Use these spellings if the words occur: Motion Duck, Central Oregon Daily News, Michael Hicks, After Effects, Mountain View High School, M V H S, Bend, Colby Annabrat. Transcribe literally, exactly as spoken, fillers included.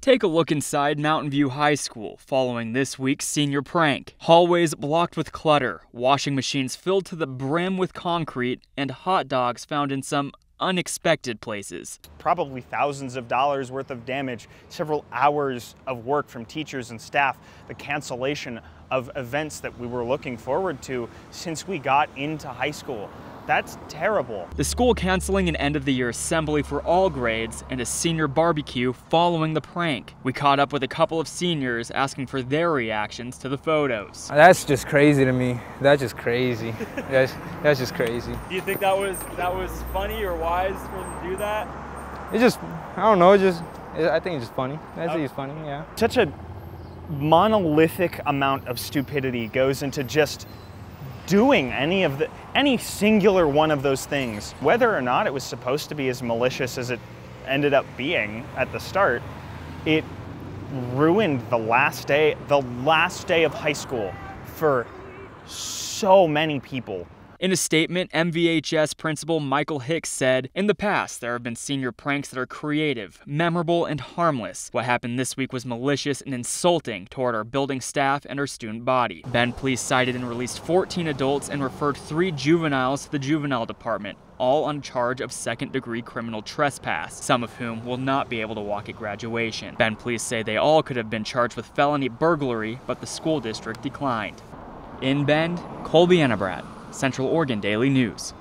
Take a look inside Mountain View High School following this week's senior prank. Hallways blocked with clutter, washing machines filled to the brim with concrete, and hot dogs found in some unexpected places. Probably thousands of dollars worth of damage, several hours of work from teachers and staff, the cancellation of events that we were looking forward to since we got into high school. That's terrible. The school canceling an end-of-the-year assembly for all grades and a senior barbecue following the prank. We caught up with a couple of seniors asking for their reactions to the photos. That's just crazy to me. That's just crazy. that's, that's just crazy. Do you think that was that was funny or wise for them to do that? It's just, I don't know, it's just, it, I think it's just funny. I think oh. it's funny, yeah. Such a monolithic amount of stupidity goes into just doing any of the any singular one of those things. Whether or not it was supposed to be as malicious as it ended up being at the start, it ruined the last day the last day of high school for so many people. In a statement, M V H S principal Michael Hicks said, "In the past, there have been senior pranks that are creative, memorable, and harmless. What happened this week was malicious and insulting toward our building staff and our student body." Bend police cited and released fourteen adults and referred three juveniles to the juvenile department, all on charge of second-degree criminal trespass, some of whom will not be able to walk at graduation. Bend police say they all could have been charged with felony burglary, but the school district declined. In Bend, Colby Annabrat, Central Oregon Daily News.